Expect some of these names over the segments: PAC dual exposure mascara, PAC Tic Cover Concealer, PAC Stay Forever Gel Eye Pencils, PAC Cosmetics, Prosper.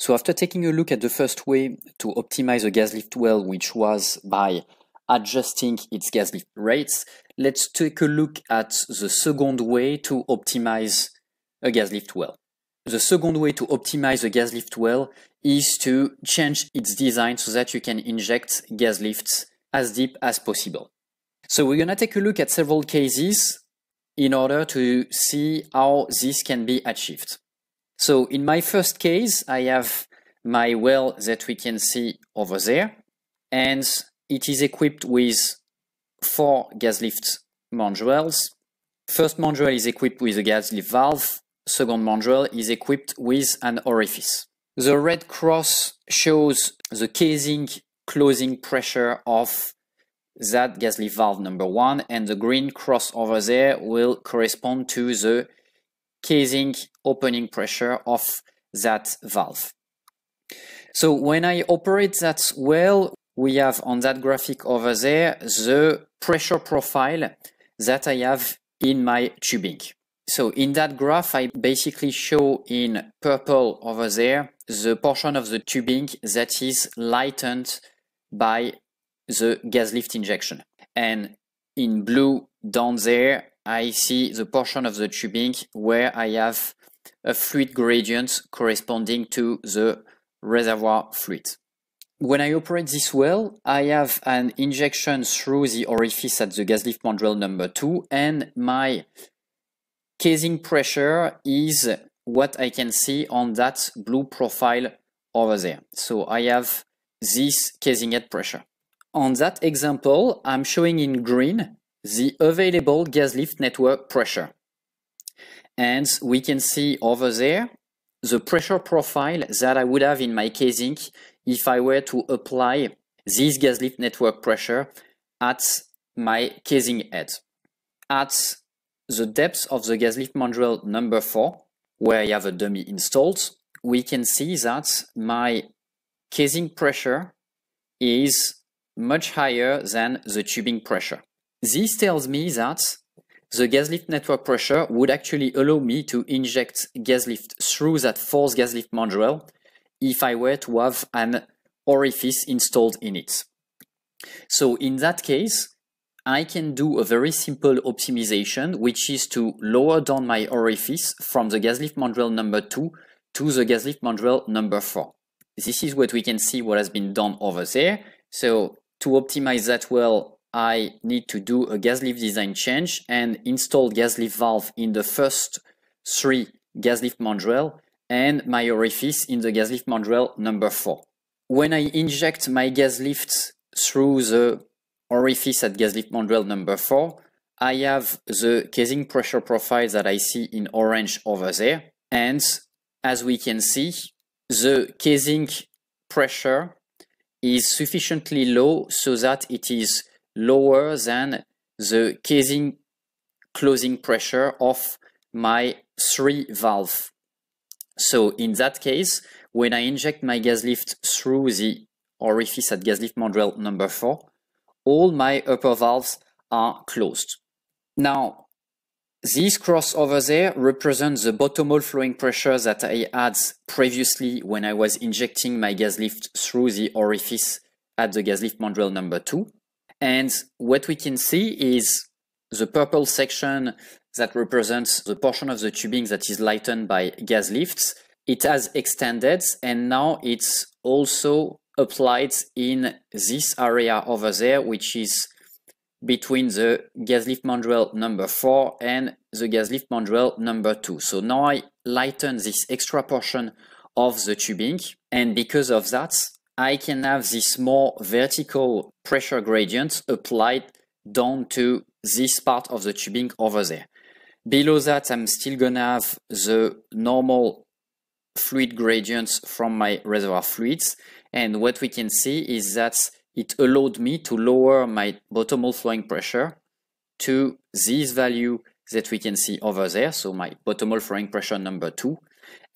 So after taking a look at the first way to optimize a gas lift well, which was by adjusting its gas lift rates, let's take a look at the second way to optimize a gas lift well. The second way to optimize a gas lift well is to change its design so that you can inject gas lifts as deep as possible. So we're going to take a look at several cases in order to see how this can be achieved. So in my first case, I have my well that we can see over there, and it is equipped with 4 gas lift mandrels. First mandrel is equipped with a gas lift valve. Second mandrel is equipped with an orifice. The red cross shows the casing closing pressure of that gas lift valve number 1, and the green cross over there will correspond to the casing opening pressure of that valve. So when I operate that well, we have on that graphic over there the pressure profile that I have in my tubing. So in that graph, I basically show in purple over there the portion of the tubing that is lightened by the gas lift injection, and in blue down there I see the portion of the tubing where I have a fluid gradient corresponding to the reservoir fluid. When I operate this well, I have an injection through the orifice at the gas lift mandrel number 2, and my casing pressure is what I can see on that blue profile over there. So I have this casing head pressure. On that example, I'm showing in green the available gas lift network pressure, and we can see over there the pressure profile that I would have in my casing if I were to apply this gas lift network pressure at my casing head. At the depth of the gas lift mandrel number 4, where I have a dummy installed, we can see that my casing pressure is much higher than the tubing pressure. This tells me that the gas lift network pressure would actually allow me to inject gas lift through that fourth gas lift mandrel if I were to have an orifice installed in it. So in that case, I can do a very simple optimization, which is to lower down my orifice from the gas lift mandrel number 2 to the gas lift mandrel number 4. This is what we can see what has been done over there. So to optimize that well, I need to do a gas lift design change and install gas lift valve in the first 3 gas lift mandrel and my orifice in the gas lift mandrel number 4. When I inject my gas lift through the orifice at gas lift mandrel number 4, I have the casing pressure profile that I see in orange over there, and as we can see, the casing pressure is sufficiently low so that it is lower than the casing closing pressure of my 3 valve. So in that case, when I inject my gas lift through the orifice at gas lift mandrel number 4, all my upper valves are closed. Now, this cross over there represents the bottom hole flowing pressure that I had previously when I was injecting my gas lift through the orifice at the gas lift mandrel number 2. And what we can see is the purple section that represents the portion of the tubing that is lightened by gas lifts. It has extended, and now it's also applied in this area over there, which is between the gas lift mandrel number 4 and the gas lift mandrel number 2. So now I lighten this extra portion of the tubing, and because of that, I can have this more vertical pressure gradient applied down to this part of the tubing over there. Below that, I'm still gonna have the normal fluid gradients from my reservoir fluids, and what we can see is that it allowed me to lower my bottom hole flowing pressure to this value that we can see over there, so my bottom hole flowing pressure number 2,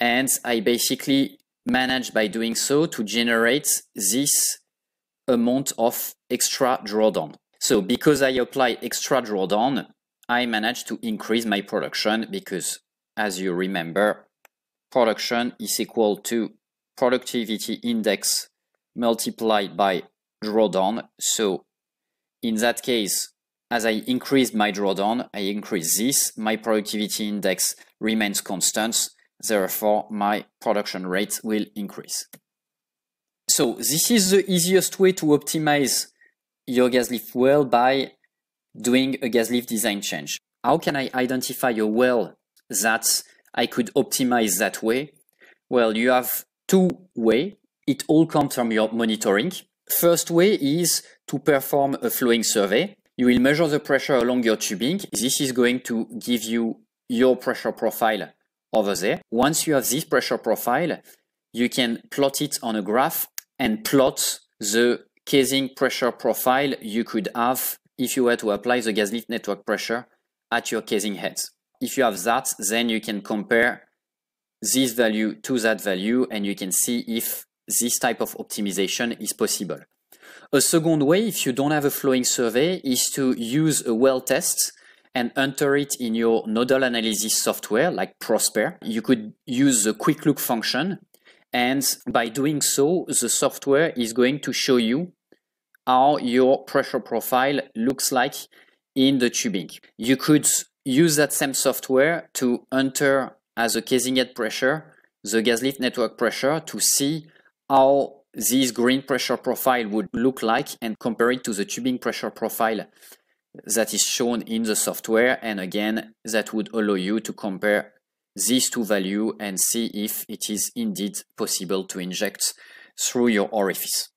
and I basically managed by doing so to generate this amount of extra drawdown. So because I apply extra drawdown, I managed to increase my production, because as you remember, production is equal to productivity index multiplied by drawdown. So in that case, as I increase my drawdown, I increase this, my productivity index remains constant, therefore my production rate will increase. So this is the easiest way to optimize your gas lift well by doing a gas lift design change. How can I identify a well that I could optimize that way? Well, you have two ways. It all comes from your monitoring. First way is to perform a flowing survey. You will measure the pressure along your tubing. This is going to give you your pressure profile over there. Once you have this pressure profile, you can plot it on a graph and plot the casing pressure profile you could have if you were to apply the gas lift network pressure at your casing heads. If you have that, then you can compare this value to that value and you can see if this type of optimization is possible. A second way, if you don't have a flowing survey, is to use a well test and enter it in your nodal analysis software like Prosper. You could use the quick look function, and by doing so, the software is going to show you how your pressure profile looks like in the tubing. You could use that same software to enter as a casing head pressure the gas lift network pressure to see how this green pressure profile would look like and compare it to the tubing pressure profile that is shown in the software. And again, that would allow you to compare these two values and see if it is indeed possible to inject through your orifice.